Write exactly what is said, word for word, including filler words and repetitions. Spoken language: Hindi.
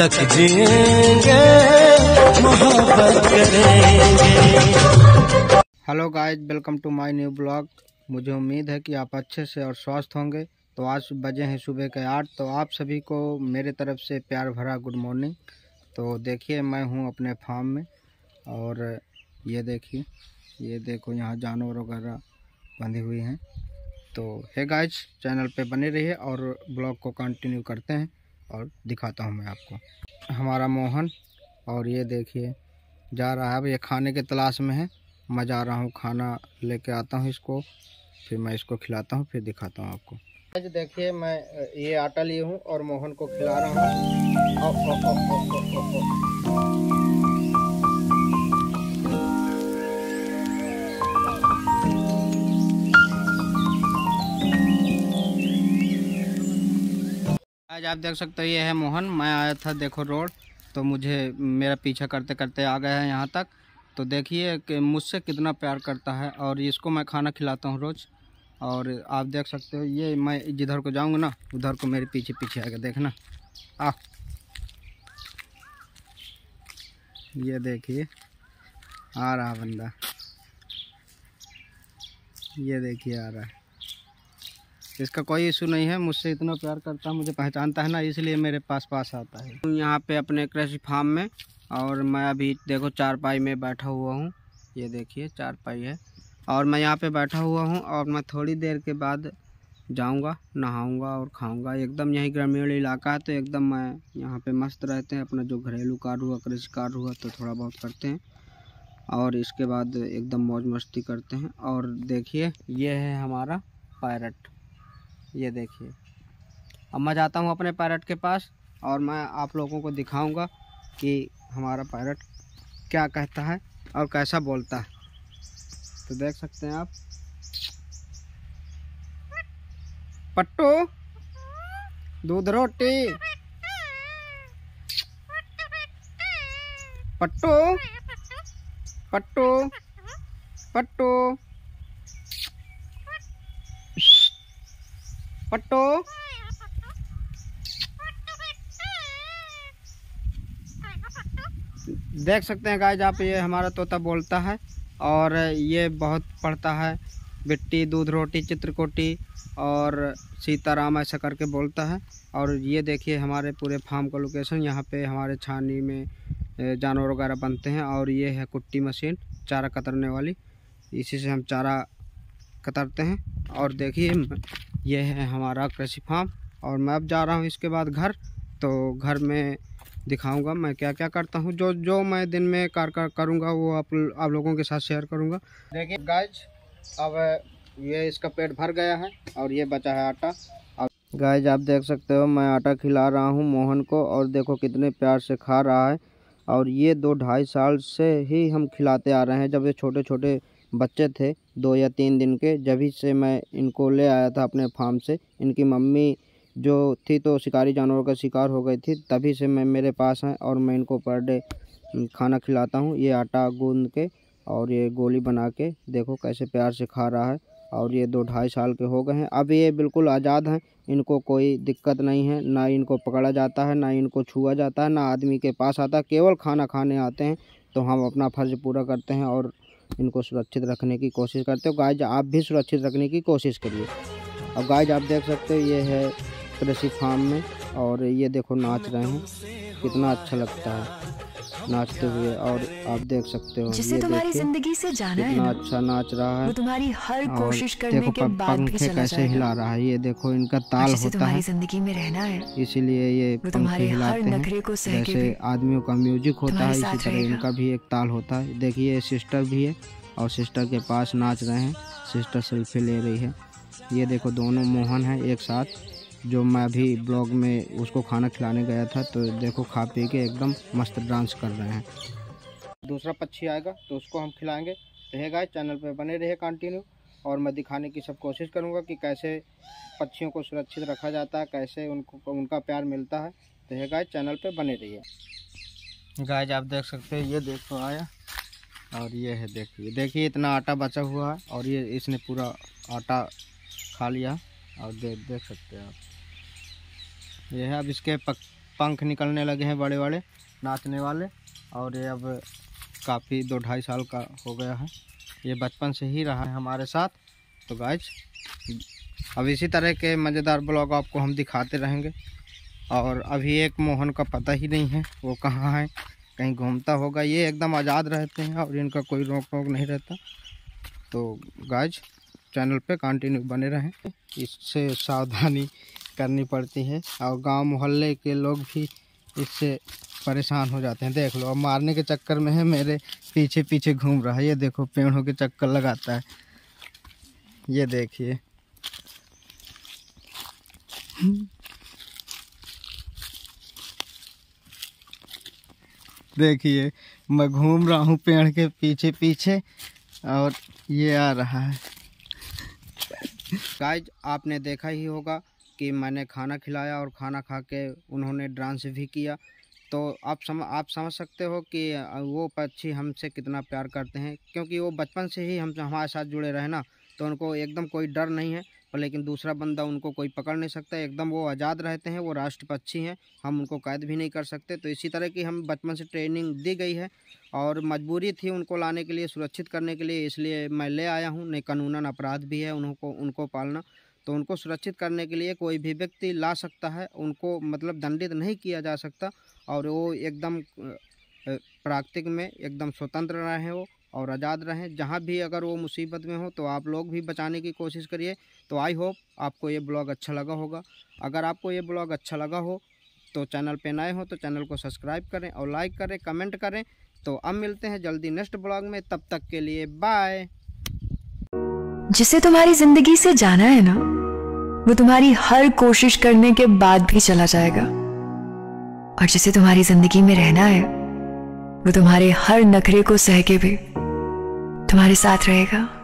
तक जिएंगे मोहब्बत करेंगे। Hello guys, welcome to my new blog. मुझे उम्मीद है कि आप अच्छे से और स्वस्थ होंगे। तो आज बजे हैं सुबह के आठ। तो आप सभी को मेरे तरफ से प्यार भरा गुड मॉर्निंग। तो देखिए मैं हूं अपने फार्म में और ये देखिए ये देखो यहाँ जानवर वगैरह बंधी हुई हैं। तो हे गाइज, चैनल पे बने रहिए और ब्लॉग को कंटिन्यू करते हैं और दिखाता हूँ मैं आपको। हमारा मोहन और ये देखिए जा रहा है, अब ये खाने के तलाश में है। मैं जा रहा हूँ, खाना लेके आता हूँ इसको, फिर मैं इसको खिलाता हूँ, फिर दिखाता हूँ आपको। गाइज देखिए मैं ये आटा लिए हूँ और मोहन को खिला रहा हूँ। आप देख सकते हो ये है मोहन। मैं आया था देखो रोड, तो मुझे मेरा पीछा करते करते आ गया है यहाँ तक। तो देखिए कि मुझसे कितना प्यार करता है और इसको मैं खाना खिलाता हूँ रोज़। और आप देख सकते हो ये मैं जिधर को जाऊँगा ना उधर को मेरे पीछे पीछे आएगा, देखना। आ ये देखिए आ रहा बंदा, ये देखिए आ रहा है। इसका कोई इशू नहीं है, मुझसे इतना प्यार करता है, मुझे पहचानता है ना, इसलिए मेरे पास पास आता है। यहाँ पे अपने कृषि फार्म में और मैं अभी देखो चारपाई में बैठा हुआ हूँ। ये देखिए चारपाई है और मैं यहाँ पे बैठा हुआ हूँ और मैं थोड़ी देर के बाद जाऊँगा, नहाऊँगा और खाऊँगा। एकदम यही ग्रामीण इलाका है तो एकदम मैं यहाँ पर मस्त रहते हैं। अपना जो घरेलू कार्य हुआ, कृषि कार्य हुआ तो थोड़ा बहुत करते हैं और इसके बाद एकदम मौज मस्ती करते हैं। और देखिए ये है हमारा पैरट, ये देखिए। अब मैं जाता हूँ अपने पैरट के पास और मैं आप लोगों को दिखाऊंगा कि हमारा पैरट क्या कहता है और कैसा बोलता है। तो देख सकते हैं आप। पट्टू, दूध रोटी, पट्टू पट्टू पट्टू पट्टू। देख सकते हैं गाइज आप, ये हमारा तोता बोलता है और ये बहुत पढ़ता है। बिट्टी, दूध रोटी, चित्रकोटी और सीताराम ऐसा करके बोलता है। और ये देखिए हमारे पूरे फार्म का लोकेशन। यहाँ पे हमारे छावनी में जानवर वगैरह बनते हैं और ये है कुट्टी मशीन, चारा कतरने वाली, इसी से हम चारा कतरते हैं। और देखिए यह है हमारा कृषि फार्म और मैं अब जा रहा हूँ इसके बाद घर। तो घर में दिखाऊंगा मैं क्या क्या करता हूँ, जो जो मैं दिन में कार्य करूँगा वो आप आप लोगों के साथ शेयर करूँगा। देखिए गाइज अब ये इसका पेट भर गया है और ये बचा है आटा। अब गाइज आप देख सकते हो मैं आटा खिला रहा हूँ मोहन को और देखो कितने प्यार से खा रहा है। और ये दो ढाई साल से ही हम खिलाते आ रहे हैं। जब ये छोटे छोटे बच्चे थे दो या तीन दिन के, जब ही से मैं इनको ले आया था अपने फार्म से। इनकी मम्मी जो थी तो शिकारी जानवरों का शिकार हो गई थी, तभी से मैं मेरे पास हैं और मैं इनको पर डे खाना खिलाता हूँ। ये आटा गूंद के और ये गोली बना के देखो कैसे प्यार से खा रहा है। और ये दो ढाई साल के हो गए हैं, अब ये बिल्कुल आज़ाद हैं, इनको कोई दिक्कत नहीं है। ना इनको पकड़ा जाता है, ना इनको छुआ जाता है, ना आदमी के पास आता, केवल खाना खाने आते हैं। तो हम अपना फर्ज पूरा करते हैं और इनको सुरक्षित रखने की कोशिश करते हो। गाइज आप भी सुरक्षित रखने की कोशिश करिए। अब गाइज आप देख सकते हो ये है कृषि फार्म में और ये देखो नाच रहे हैं, कितना अच्छा लगता है नाचते हुए। और आप देख सकते हो जिसे तुम्हारी जिंदगी से जाना है, कितना अच्छा नाच रहा है, तुम्हारी हर कोशिश करने देखो के बाद भी चला कैसे हिला रहा है। ये देखो इनका ताल होता है, जिंदगी में रहना है इसीलिए ये पंखे हिलाते हैं। जैसे आदमियों का म्यूजिक होता है इसी तरह इनका भी एक ताल होता है। देखिए सिस्टर भी है और सिस्टर के पास नाच रहे हैं, सिस्टर सेल्फी ले रही है। ये देखो दोनों मोहन हैं एक साथ। जो मैं अभी ब्लॉग में उसको खाना खिलाने गया था तो देखो खा पी के एकदम मस्त डांस कर रहे हैं। दूसरा पक्षी आएगा तो उसको हम खिलाएंगे। रहेगा चैनल पे बने रहे कंटिन्यू और मैं दिखाने की सब कोशिश करूँगा कि कैसे पक्षियों को सुरक्षित रखा जाता है, कैसे उनको उनका प्यार मिलता है। रहेगा चैनल पे बने रहिए। गाइज आप देख सकते हैं ये देखो आया और ये है देखिए देखिए इतना आटा बचा हुआ है और ये इसने पूरा आटा खा लिया। और देख देख सकते हैं आप, यह है। अब इसके पक पंख निकलने लगे हैं बड़े बड़े नाचने वाले। और ये अब काफ़ी दो ढाई साल का हो गया है, ये बचपन से ही रहा है हमारे साथ। तो गाइस अब इसी तरह के मज़ेदार ब्लॉग आपको हम दिखाते रहेंगे। और अभी एक मोहन का पता ही नहीं है वो कहाँ है, कहीं घूमता होगा। ये एकदम आज़ाद रहते हैं और इनका कोई रोक टोक नहीं रहता। तो गाइस चैनल पे कंटिन्यू बने रहें, इससे सावधानी करनी पड़ती है और गांव मोहल्ले के लोग भी इससे परेशान हो जाते हैं। देख लो अब मारने के चक्कर में है, मेरे पीछे पीछे घूम रहा है। ये देखो पेड़ों के चक्कर लगाता है, ये देखिए। देखिए मैं घूम रहा हूँ पेड़ के पीछे पीछे और ये आ रहा है। गाइज आपने देखा ही होगा कि मैंने खाना खिलाया और खाना खा के उन्होंने डांस भी किया। तो आप सम आप समझ सकते हो कि वो पक्षी हमसे कितना प्यार करते हैं, क्योंकि वो बचपन से ही हम हमारे साथ जुड़े रहे ना, तो उनको एकदम कोई डर नहीं है। पर लेकिन दूसरा बंदा उनको कोई पकड़ नहीं सकता, एकदम वो आज़ाद रहते हैं। वो राष्ट्र पक्षी हैं, हम उनको कैद भी नहीं कर सकते। तो इसी तरह की हम बचपन से ट्रेनिंग दी गई है और मजबूरी थी उनको लाने के लिए, सुरक्षित करने के लिए, इसलिए मैं ले आया हूँ। नहीं कानूनन अपराध भी है उनको उनको पालना, तो उनको सुरक्षित करने के लिए कोई भी व्यक्ति ला सकता है। उनको मतलब दंडित नहीं किया जा सकता और वो एकदम प्राकृतिक में एकदम स्वतंत्र रहे हैं वो और आज़ाद रहें। जहाँ भी अगर वो मुसीबत में हो तो आप लोग भी बचाने की कोशिश करिए। तो आई होप आपको ये ब्लॉग अच्छा लगा होगा। अगर आपको ये ब्लॉग अच्छा लगा हो तो चैनल पे नए हो तो चैनल को सब्सक्राइब करें और लाइक करें, कमेंट करें। तो अब मिलते हैं जल्दी नेक्स्ट ब्लॉग में, तब तक के लिए बाय। जिसे तुम्हारी जिंदगी से जाना है ना, वो तुम्हारी हर कोशिश करने के बाद भी चला जाएगा, और जिसे तुम्हारी जिंदगी में रहना है वो तुम्हारे हर नखरे को सह के भी तुम्हारे साथ रहेगा।